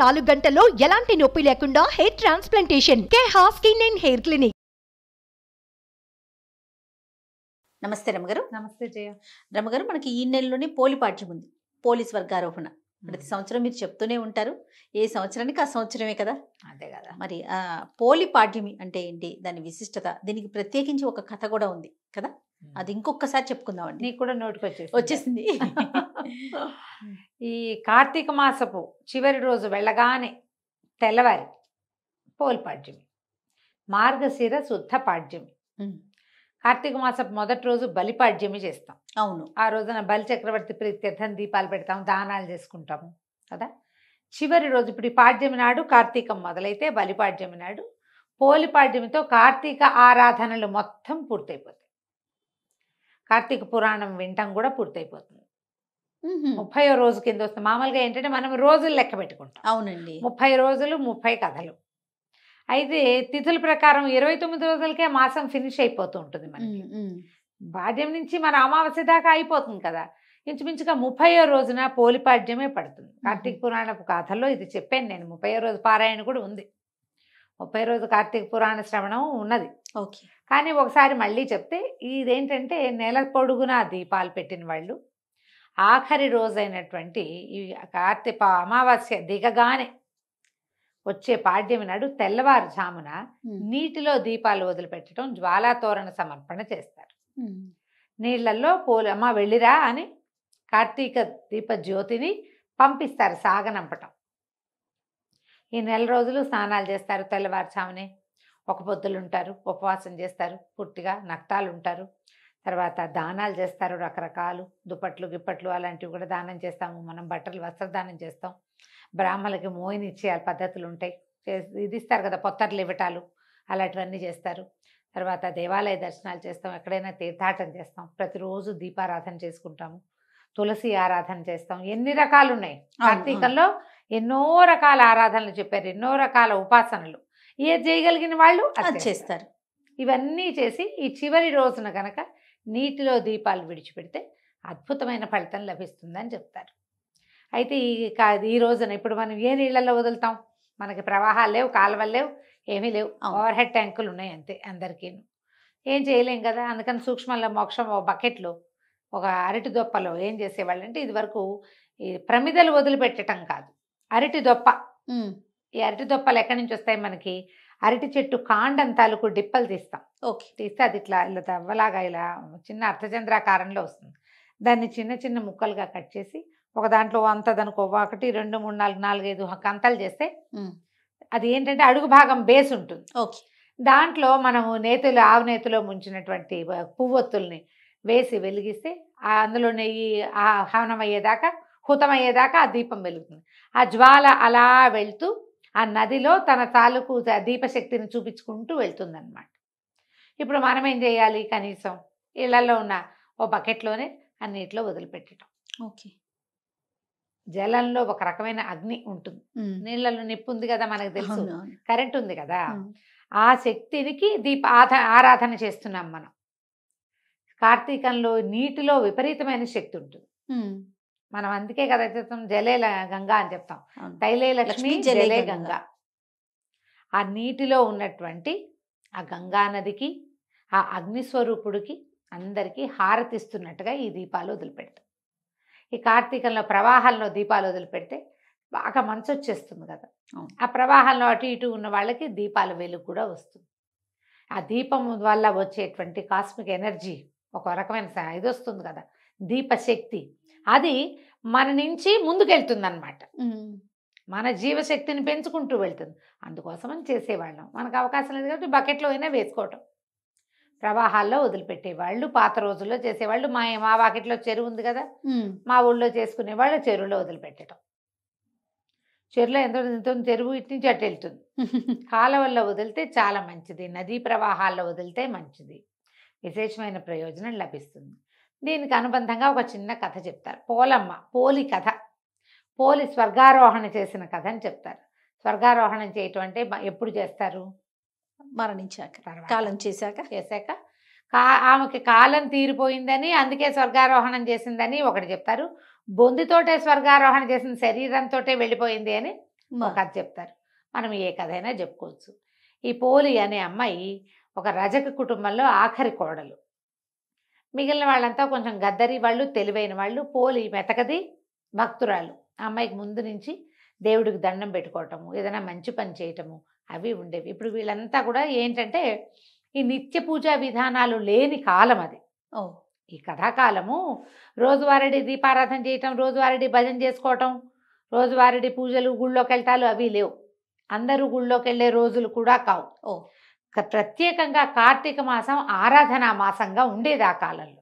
4 గంటల్లో ఎలాంటి నొప్పి లేకుండా హెయిర్ ట్రాన్స్ప్లాంటేషన్ కే హాస్ స్కిన్ అండ్ హెయిర్ క్లినిక్. నమస్తే రమగారు. నమస్తే జయ. రమగారు, మనకి ఈ నెలలోనే పోలి పాఠ్యం ఉంది, పోలీస్ వర్గారోహణ. ప్రతి సంవత్సరం మీరు చెప్తూనే ఉంటారు, ఏ సంవత్సరానికి ఆ సంవత్సరమే కదా. అదే కదా. మరి పోలి పాఠ్యమి అంటే ఏంటి, దాని విశిష్టత, దీనికి ప్రత్యేకించి ఒక కథ కూడా ఉంది కదా, అది ఇంకొకసారి చెప్పుకుందాం అండి. నీకు కూడా నోటికి వచ్చేసింది. ఈ కార్తీక మాసపు చివరి రోజు వెళ్ళగానే తెల్లవారి పోలి పాఠ్యమి, మార్గశిర శుద్ధ పాఠ్యమి. కార్తీక మాసం మొదటి రోజు బలిపాడ్యమి చేస్తాం. అవును, ఆ రోజున బలి చక్రవర్తి ప్రీత్యర్థం దీపాలు పెడతాం, దానాలు చేసుకుంటాము కదా. చివరి రోజు ఇప్పుడు ఈ పాడ్యమి నాడు కార్తీకం మొదలైతే బలిపాడ్యమి నాడు పోలిపాడ్యమితో కార్తీక ఆరాధనలు మొత్తం పూర్తయిపోతాయి. కార్తీక పురాణం వినటం కూడా పూర్తయిపోతుంది. 30వ రోజు కింద వస్తుంది. మామూలుగా ఏంటంటే మనం రోజులు లెక్క పెట్టుకుంటాం. అవునండి, 30 రోజులు 30 కథలు. అయితే తిథుల ప్రకారం 29 రోజులకే మాసం ఫినిష్ అయిపోతూ ఉంటుంది. మనకి పాడ్యం నుంచి మన అమావాస్య దాకా అయిపోతుంది కదా. ఇంచుమించుగా 30వ రోజున పోలిపాడ్యమే పడుతుంది. కార్తీక పురాణపు కథలో ఇది చెప్పాను నేను. 30వ రోజు పారాయణ కూడా ఉంది, 30వ రోజు కార్తీక పురాణ శ్రవణం ఉన్నది. ఓకే, కానీ ఒకసారి మళ్ళీ చెప్తే, ఇదేంటంటే నెల పొడుగునా దీపాలు పెట్టిన వాళ్ళు ఆఖరి రోజైనటువంటి ఈ కార్తీక అమావాస్య దిగగానే వచ్చే పాడ్యమి నాడు తెల్లవారుజామున నీటిలో దీపాలు వదిలిపెట్టడం, జ్వాలాతోరణ సమర్పణ చేస్తారు. నీళ్లలో పోలమ్మ వెళ్ళిరా అని కార్తీక దీప జ్యోతిని పంపిస్తారు, సాగనంపటం. ఈ 4 రోజులు స్నానాలు చేస్తారు, తెల్లవారుజామునే ఒక పొద్దులు ఉంటారు, ఉపవాసం చేస్తారు, పూర్తిగా నక్తాలు ఉంటారు. తర్వాత దానాలు చేస్తారు, రకరకాలు దుప్పట్లు గిప్పట్లు అలాంటివి కూడా దానం చేస్తాము మనం. బట్టలు వస్త్రదానం చేస్తాం. బ్రాహ్మణులకి మోయిని ఇచ్చే పద్ధతులు ఉంటాయి, ఇది ఇస్తారు కదా, పొత్తర్లు ఇవ్వటాలు అలాంటివన్నీ చేస్తారు. తర్వాత దేవాలయ దర్శనాలు చేస్తాం, ఎక్కడైనా తీర్థాటం చేస్తాం, ప్రతిరోజు దీపారాధన చేసుకుంటాము, తులసి ఆరాధన చేస్తాం. ఎన్ని రకాలు ఉన్నాయి కార్తీకంలో, ఎన్నో రకాల ఆరాధనలు చెప్పారు, ఎన్నో రకాల ఉపాసనలు. ఏది చేయగలిగిన వాళ్ళు అది చేస్తారు. ఇవన్నీ చేసి ఈ చివరి రోజున కనుక నీటిలో దీపాలు విడిచిపెడితే అద్భుతమైన ఫలితం లభిస్తుందని చెప్తారు. అయితే ఈ రోజున ఇప్పుడు మనం ఏ నీళ్ళల్లో వదులుతాం? మనకి ప్రవాహాలు లేవు, కాలువలు లేవు, ఏమీ లేవు. ఓవర్ హెడ్ ట్యాంకులు ఉన్నాయి అంతే అందరికీ. ఏం చేయలేం కదా, అందుకని సూక్ష్మంలో మోక్షం ఒక బకెట్లో, ఒక అరటి దొప్పలో ఏం చేసేవాళ్ళంటే, ఇది వరకు ఈ ప్రమిదలు వదిలిపెట్టడం కాదు, అరటి దొప్ప. ఈ అరటి దొప్పలు ఎక్కడి నుంచి వస్తాయి మనకి? అరటి చెట్టు కాండం తాలూకు డిప్పలు తీస్తాం. ఓకే, తీస్తే అది ఇట్లా ఇలా దవ్వలాగా ఇలా చిన్న అర్థచంద్రాకారంలో వస్తుంది. దాన్ని చిన్న చిన్న ముక్కలుగా కట్ చేసి ఒక దాంట్లో అంతదనుకో 1 2 3 4 4 5 కంతలు చేస్తే అది ఏంటంటే అడుగు భాగం బేస్ ఉంటుంది. ఓకే, దాంట్లో మనము నేతులు, ఆవు నేతిలో ముంచినటువంటి పువ్వొత్తుల్ని వేసి వెలిగిస్తే అందులో నెయ్యి హవనమయ్యేదాకా, హుతమయ్యేదాకా ఆ దీపం వెలుగుతుంది. ఆ జ్వాల అలా వెళ్తూ ఆ నదిలో తన తాలూకు దీపశక్తిని చూపించుకుంటూ వెళ్తుంది అనమాట. ఇప్పుడు మనం ఏం చేయాలి? కనీసం ఇళ్లలో ఉన్న ఓ బకెట్లోనే ఆ నీటిలో వదిలిపెట్టడం. ఓకే, జలంలో ఒక రకమైన అగ్ని ఉంటుంది, నీళ్లలో నిప్పు ఉంది కదా, మనకు తెలుసు, కరెంట్ ఉంది కదా. ఆ శక్తికి ఆరాధన చేస్తున్నాం మనం. కార్తీకంలో నీటిలో విపరీతమైన శక్తి ఉంటుంది. మనం అందుకే కదా చెప్తాం, జలే గంగా అని చెప్తాం, తైలే లక్ష్మి జలే గంగా. ఆ నీటిలో ఉన్నటువంటి ఆ గంగా నదికి, ఆ అగ్నిస్వరూపుడికి, అందరికీ హారతిస్తున్నట్టుగా ఈ దీపాలు వదిలిపెడతాం. ఈ కార్తీకంలో ప్రవాహంలో దీపాలు వదిలిపెడితే బాగా మంచు వచ్చేస్తుంది కదా, ఆ ప్రవాహంలో అటు ఇటు ఉన్న వాళ్ళకి దీపాల వెలుగు కూడా వస్తుంది. ఆ దీపం వల్ల వచ్చేటువంటి కాస్మిక్ ఎనర్జీ, ఒక రకమైన ఇది వస్తుంది కదా, దీపశక్తి, అది మన నుంచి ముందుకెళ్తుంది అనమాట. మన జీవశక్తిని పెంచుకుంటూ వెళ్తుంది. అందుకోసం అని చేసేవాళ్ళం. మనకు అవకాశం లేదు కాబట్టి బకెట్లో అయినా వేసుకోవటం, ప్రవాహాల్లో వదిలిపెట్టేవాళ్ళు పాత రోజుల్లో చేసేవాళ్ళు. మా వాకిట్లో చెరువు ఉంది కదా, మా ఊళ్ళో చేసుకునేవాళ్ళు చెరువులో వదిలిపెట్టడం. చెరువులో ఎంత చెరువు ఇటు నుంచి అటు వెళ్తుంది. కాలువల్లో వదిలితే చాలా మంచిది, నదీ ప్రవాహాల్లో వదిలితే మంచిది, విశేషమైన ప్రయోజనం లభిస్తుంది. దీనికి అనుబంధంగా ఒక చిన్న కథ చెప్తారు, పోలమ్మ పోలి కథ, పోలి స్వర్గారోహణ చేసిన కథ అని చెప్తారు. స్వర్గారోహణం చేయటం అంటే ఎప్పుడు చేస్తారు? మరణించాక, కాలం చేశాక. ఆమెకి కాలం తీరిపోయిందని అందుకే స్వర్గారోహణం చేసిందని ఒకటి చెప్తారు. బొందితోటే స్వర్గారోహణ చేసిన శరీరంతో వెళ్ళిపోయింది అని కథ చెప్తారు. మనం ఏ కథైనా చెప్పుకోవచ్చు. ఈ పోలి అనే అమ్మాయి ఒక రజక కుటుంబంలో ఆఖరి కోడలు. మిగిలిన వాళ్ళంతా కొంచెం గద్దరి వాళ్ళు, తెలివైన వాళ్ళు. పోలి మెతకది, భక్తురాలు. ఆ అమ్మాయికి ముందు నుంచి దేవుడికి దండం పెట్టుకోవటము, ఏదైనా మంచి పని చేయటము అవి ఉండేవి. ఇప్పుడు వీళ్ళంతా కూడా ఏంటంటే ఈ నిత్య పూజా విధానాలు లేని కాలం అది. ఈ కథాకాలము రోజువారీ దీపారాధన చేయటం, రోజువారీ భజన చేసుకోవటం, రోజువారీ పూజలు, గుళ్ళోకి వెళ్ళటాలు అవి లేవు. అందరూ గుళ్ళోకి వెళ్ళే రోజులు కూడా కావు. ప్రత్యేకంగా కార్తీక మాసం ఆరాధనా మాసంగా ఉండేది ఆ కాలంలో.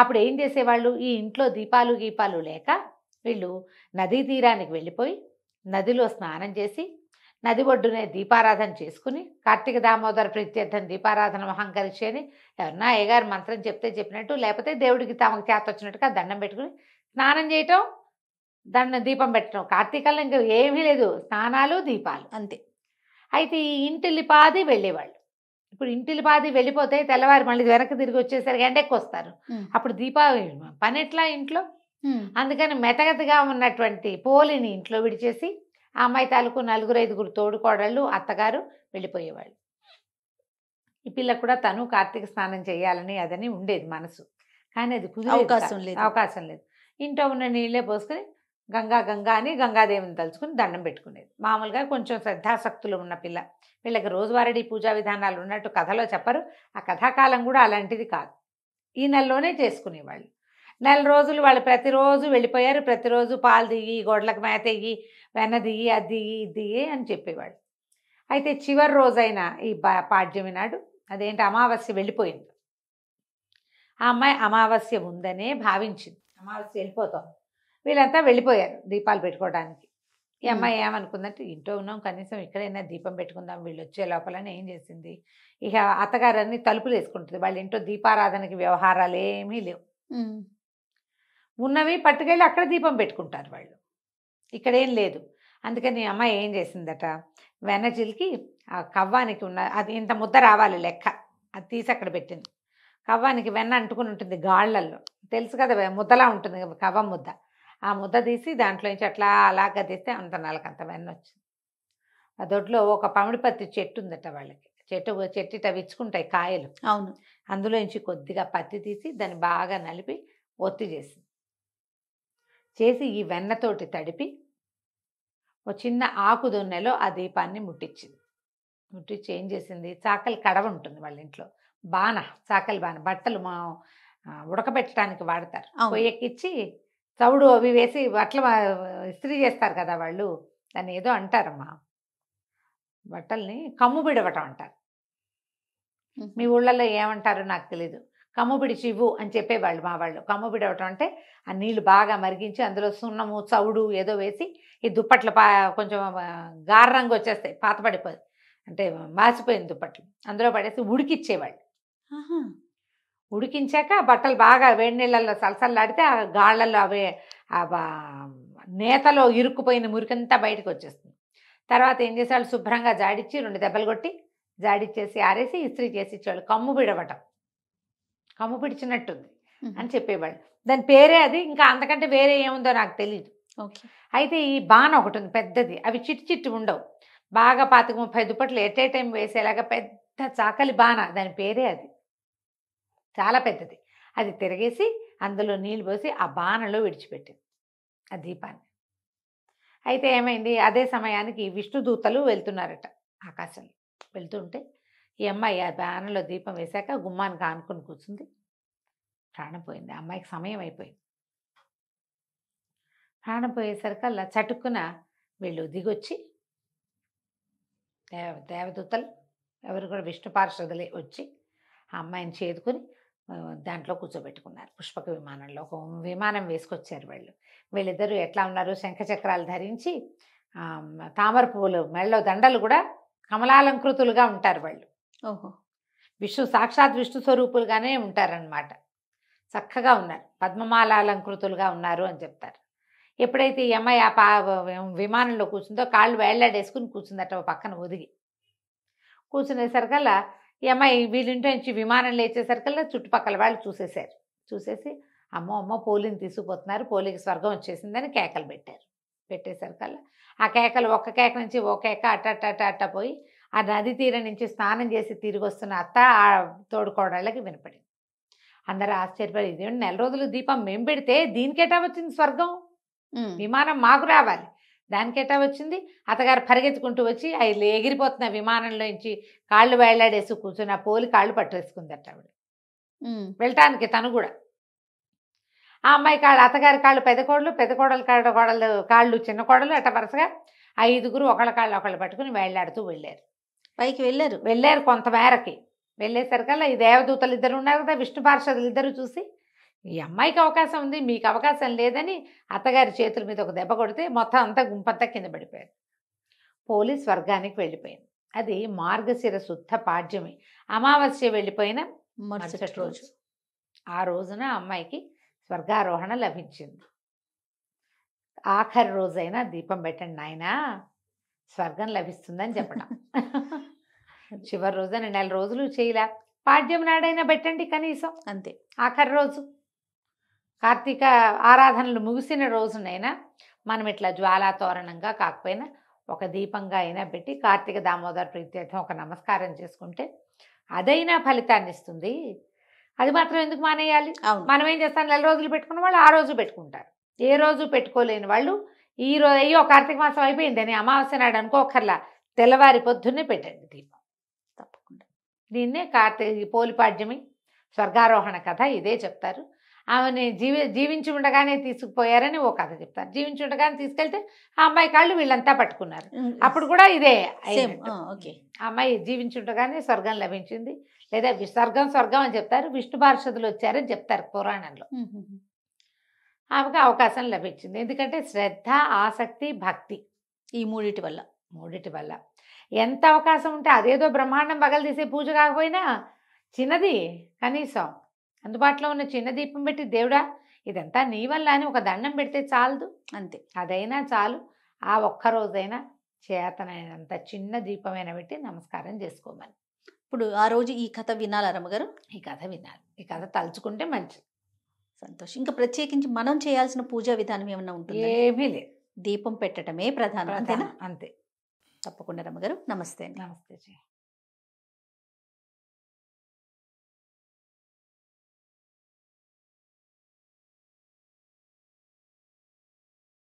అప్పుడు ఏం చేసేవాళ్ళు, ఈ ఇంట్లో దీపాలు గీపాలు లేక వీళ్ళు నదీ తీరానికి వెళ్ళిపోయి నదిలో స్నానం చేసి నది ఒడ్డునే దీపారాధన చేసుకుని, కార్తీక దామోదర ప్రీత్యర్థం దీపారాధన మహంకరిషి అని ఎవరన్నా అయ్యగారు మంత్రం చెప్తే చెప్పినట్టు, లేకపోతే దేవుడికి తమకు చేత వచ్చినట్టుగా దండం పెట్టుకుని స్నానం చేయటం, దండం దీపం పెట్టడం. కార్తీకాల్లో ఇంకా ఏమీ లేదు, స్నానాలు దీపాలు అంతే. అయితే ఈ ఇంటిల్లిపాది వెళ్ళేవాళ్ళు. ఇప్పుడు ఇంటిల్లిపాది వెళ్ళిపోతే తెల్లవారు మళ్ళీ వెనక్కి తిరిగి వచ్చేసరికి ఎండెక్కి వస్తారు. అప్పుడు దీపావళి పని ఎట్లా ఇంట్లో. అందుకని మెతగతగా ఉన్నటువంటి పోలిని ఇంట్లో విడిచేసి ఆ అమ్మాయి తాలూకు నలుగురు ఐదుగురు తోడుకోడళ్ళు, అత్తగారు వెళ్ళిపోయేవాళ్ళు. ఈ పిల్ల కూడా తను కార్తీక స్నానం చేయాలని అదని ఉండేది మనసు. కానీ అది కుదిరే అవకాశం లేదు. ఇంట్లో ఉన్న నీళ్ళే పోసుకొని గంగా గంగా అని గంగాదేవిని తలుచుకుని దండం పెట్టుకునేది. మామూలుగా కొంచెం శ్రద్ధాశక్తులు ఉన్న పిల్ల. వీళ్ళకి రోజువారీ పూజా విధానాలు ఉన్నట్టు కథలో చెప్పరు. ఆ కథాకాలం కూడా అలాంటిది కాదు. ఈ నెలలోనే చేసుకునేవాళ్ళు. నెల రోజులు వాళ్ళు ప్రతిరోజు వెళ్ళిపోయారు. ప్రతిరోజు పాలు దిగి, గోడలకు మేత ఇయ్యి, వెన్న దిగి, అది దిగి ఇది దిగి అని చెప్పేవాళ్ళు. అయితే చివరి రోజైన ఈ పాడ్యమి నాడు అదేంటి అమావాస్య వెళ్ళిపోయింది. ఆ అమ్మాయి అమావాస్య ఉందనే భావించింది. అమావాస్య వెళ్ళిపోతాం. వీళ్ళంతా వెళ్ళిపోయారు దీపాలు పెట్టుకోవడానికి. ఈ అమ్మాయి ఏమనుకుందంటే ఇంట్లో ఉన్నాం, కనీసం ఇక్కడైనా దీపం పెట్టుకుందాం వీళ్ళు వచ్చే లోపలని ఏం చేసింది, ఇక అత్తగారన్నీ తలుపులు వేసుకుంటుంది. వాళ్ళ ఇంట్లో దీపారాధనకి వ్యవహారాలు ఏమీ లేవు. ఉన్నవి పట్టుకెళ్ళి అక్కడ దీపం పెట్టుకుంటారు వాళ్ళు, ఇక్కడేం లేదు. అందుకని అమ్మాయి ఏం చేసిందట, వెన్న చిలికి ఆ కవ్వానికి ఉన్న అది ఇంత ముద్ద రావాలి లెక్క అది తీసి అక్కడ పెట్టింది. కవ్వానికి వెన్న అంటుకుని ఉంటుంది గాళ్ళల్లో, తెలుసు కదా, ముద్దలా ఉంటుంది కవ్వ ముద్ద. ఆ ముద్ద తీసి దాంట్లో నుంచి అట్లా అలాగా తీస్తే అంత నలకంత వెన్న వచ్చింది. ఆ దొడ్లో ఒక పమిడిపత్తి చెట్టు ఉందట వాళ్ళకి. చెట్టు ఇచ్చుకుంటాయి కాయలు. అవును, అందులో నుంచి కొద్దిగా పత్తి తీసి దాన్ని బాగా నలిపి ఒత్తి చేసింది. చేసి ఈ వెన్నతోటి తడిపి ఒక చిన్న ఆకు దొన్నెలో ఆ దీపాన్ని ముట్టించింది. ముట్టించి ఏం చేసింది, చాకలి కడవ ఉంటుంది వాళ్ళ ఇంట్లో, బాణ, చాకలి బాణ, బట్టలు మా ఉడకబెట్టడానికి వాడతారు, పొయ్యకిచ్చి చవుడు అవి వేసి బట్టలు ఇస్త్రీ చేస్తారు కదా వాళ్ళు, దాన్ని ఏదో అంటారమ్మా, బట్టల్ని కమ్ము బిడవటం అంటారు. మీ ఊళ్ళల్లో ఏమంటారో నాకు తెలీదు. కమ్ము బిడిచి ఇవ్వు అని చెప్పేవాళ్ళు మా వాళ్ళు. కమ్ము బిడవటం అంటే ఆ నీళ్ళు బాగా మరిగించి అందులో సున్నము, చవుడు ఏదో వేసి ఈ దుప్పట్లు కొంచెం గారు రంగు వచ్చేస్తాయి, పాత పడిపోదు అంటే మాసిపోయింది దుప్పట్లు, అందులో పడేసి ఉడికిచ్చేవాళ్ళు. ఉడికించాక బట్టలు బాగా వేడి నీళ్ళల్లో సలసల్లాడితే ఆ గాళ్ళల్లో అవే నేతలో ఇరుక్కుపోయిన మురికంతా బయటకు వచ్చేస్తుంది. తర్వాత ఏం చేసేవాళ్ళు, శుభ్రంగా జాడిచ్చి రెండు దెబ్బలు కొట్టి జాడిచ్చేసి ఆరేసి ఇస్త్రీ చేసి ఇచ్చేవాళ్ళు. కమ్ము బిడవటం, కమ్ము పిడిచినట్టుంది అని చెప్పేవాళ్ళు. దాని పేరే అది, ఇంకా అంతకంటే వేరే ఏముందో నాకు తెలియదు. ఓకే, అయితే ఈ బాణ ఒకటి ఉంది పెద్దది, అవి చిట్టి చిట్టి ఉండవు, బాగా 25-30 దుప్పట్లు ఎట్ ఏ టైం వేసేలాగా పెద్ద చాకలి బాణ, దాని పేరే అది, చాలా పెద్దది. అది తిరగేసి అందులో నీళ్ళు పోసి ఆ బాణలో విడిచిపెట్టింది ఆ దీపాన్ని. అయితే ఏమైంది, అదే సమయానికి విష్ణుదూతలు వెళ్తున్నారట ఆకాశంలో. వెళ్తుంటే ఈ అమ్మాయి ఆ బాణలో దీపం వేశాక గుమ్మానికి ఆనుకుని కూర్చుంది. ప్రాణం పోయింది అమ్మాయికి, సమయం అయిపోయింది. ప్రాణం పోయేసరికల్లా చటుక్కున వీళ్ళు దిగొచ్చి దేవదూతలు ఎవరు కూడా విష్ణు పార్షదులే వచ్చి ఆ అమ్మాయిని చేరుకుని దాంట్లో కూర్చోబెట్టుకున్నారు. పుష్పక విమానంలో ఒక విమానం వేసుకొచ్చారు వాళ్ళు. వీళ్ళిద్దరూ ఎట్లా ఉన్నారు, శంఖచక్రాలు ధరించి, తామర పువ్వులు మెళ్ళో, దండలు కూడా కమలాలంకృతులుగా ఉంటారు వాళ్ళు. ఓహో, విష్ణు సాక్షాత్ విష్ణు స్వరూపులుగానే ఉంటారనమాట. చక్కగా ఉన్నారు, పద్మమాలాలంకృతులుగా ఉన్నారు అని చెప్తారు. ఎప్పుడైతే ఈ అమ్మాయి ఆ విమానంలో కూర్చుందో కాళ్ళు వేళ్లాడేసుకుని కూర్చుందట పక్కన ఒదిగి. కూర్చునేసరికల్లా ఈ అమ్మాయి వీళ్ళింటి నుంచి విమానం లేచేసరికల్లా చుట్టుపక్కల వాళ్ళు చూసేశారు. చూసేసి అమ్మో అమ్మో పోలిని తీసుకుపోతున్నారు, పోలికి స్వర్గం వచ్చేసిందని కేకలు పెట్టారు పెట్టేశారు కల్లా. ఆ కేకలు ఒక్క కేక నుంచి ఓ కేక అట్ట అట్ట అట్ట పోయి ఆ నది తీరం నుంచి స్నానం చేసి తిరిగి వస్తున్న అత్త ఆ తోడుకోడళ్ళకి వినపడింది. అందరూ ఆశ్చర్యపడి, ఇదేంటి 4 రోజులు దీపం మేము పెడితే దీనికేటా వచ్చింది స్వర్గం, విమానం మాకు రావాలి, దానికేటా వచ్చింది. అత్తగారు పరిగెత్తుకుంటూ వచ్చి అది ఎగిరిపోతున్న విమానంలోంచి కాళ్ళు బయలాడేసి కూర్చుని ఆ పోలి కాళ్ళు పట్టేసుకుందట ఆవిడ వెళ్ళటానికి. తను కూడా ఆ అమ్మాయి కాళ్ళు, అత్తగారి కాళ్ళు పెదకోడలు, పెదకోడలు కాళ్ళ కోడలు కాళ్ళు చిన్న కోడలు, అట్ట వరుసగా 5గురు ఒకళ్ళ కాళ్ళు ఒకళ్ళు పట్టుకుని వేళ్లాడుతూ వెళ్ళారు. పైకి వెళ్ళారు కొంతమేరకి. వెళ్ళేసరికల్లా ఈ దేవదూతలు ఇద్దరు ఉన్నారు కదా, విష్ణు పార్షదులు ఇద్దరు చూసి, ఈ అమ్మాయికి అవకాశం ఉంది మీకు అవకాశం లేదని అత్తగారి చేతుల మీద ఒక దెబ్బ కొడితే మొత్తం అంతా గుంపంతా కింద పడిపోయారు. పోలీస్ వర్గానికి వెళ్ళిపోయింది. అది మార్గశిర శుద్ధ పాడ్యమి అమావాస్య వెళ్ళిపోయిన మరుసటి రోజు. ఆ రోజున అమ్మాయికి స్వర్గారోహణ లభించింది. ఆఖరి రోజైనా దీపం పెట్టండి నాయనా స్వర్గం లభిస్తుందని చెప్పడం. చివరి రోజైనా 4 రోజులు చేయలే, పాడ్యం నాడైనా పెట్టండి కనీసం, అంతే. ఆఖరి రోజు కార్తీక ఆరాధనలు ముగిసిన రోజునైనా మనం ఇట్లా జ్వాలా తోరణంగా కాకపోయినా ఒక దీపంగా అయినా పెట్టి కార్తీక దామోదర్ ప్రీత్యర్థం ఒక నమస్కారం చేసుకుంటే అదైనా ఫలితాన్ని ఇస్తుంది. అది మాత్రం ఎందుకు మానేయాలి? మనం ఏం చేస్తాం, 4 రోజులు పెట్టుకున్న వాళ్ళు ఆ రోజు పెట్టుకుంటారు, ఏ రోజు పెట్టుకోలేని వాళ్ళు ఈ రోజు అయ్యో కార్తీక మాసం అయిపోయిందని అమావాస్య నాడు అనుకోకర్లా తెల్లవారి పొద్దున్నే పెట్టండి దీపం తప్పకుండా. దీన్నే కార్తీక పోలి పాడ్యమి స్వర్గారోహణ కథ ఇదే చెప్తారు. ఆమెని జీవించి ఉండగానే తీసుకుపోయారని ఓ కథ చెప్తారు. జీవించి ఉండగానే తీసుకెళ్తే ఆ అమ్మాయి కాళ్ళు వీళ్ళంతా పట్టుకున్నారు, అప్పుడు కూడా ఇదే. ఓకే, ఆ అమ్మాయి జీవించి ఉండగానే స్వర్గం లభించింది, లేదా స్వర్గం స్వర్గం అని చెప్తారు, విష్ణు పార్షదులు వచ్చారని చెప్తారు పురాణంలో. ఆమెకు అవకాశం లభించింది ఎందుకంటే శ్రద్ధ, ఆసక్తి, భక్తి, ఈ మూడిటి వల్ల. ఎంత అవకాశం ఉంటే అదేదో బ్రహ్మాండం పగలు తీసే పూజ కాకపోయినా చిన్నది, కనీసం అందుబాటులో ఉన్న చిన్న దీపం పెట్టి దేవుడా ఇదంతా నీ వల్ల అని ఒక దండం పెడితే చాలదు, అంతే. అదైనా చాలు, ఆ ఒక్కరోజైనా చేతనైనంత చిన్న దీపమైనా పెట్టి నమస్కారం చేసుకోమని. ఇప్పుడు ఆ రోజు ఈ కథ వినాలి అమ్మగారు, ఈ కథ తలుచుకుంటే మంచిది. సంతోషం. ఇంకా ప్రత్యేకించి మనం చేయాల్సిన పూజా విధానం ఏమన్నా ఉంటుంది? ఏమీ లేదు, దీపం పెట్టడమే ప్రధానం, అంతేనా? అంతే. తప్పకుండా రమ్మగారు, నమస్తే. నమస్తే.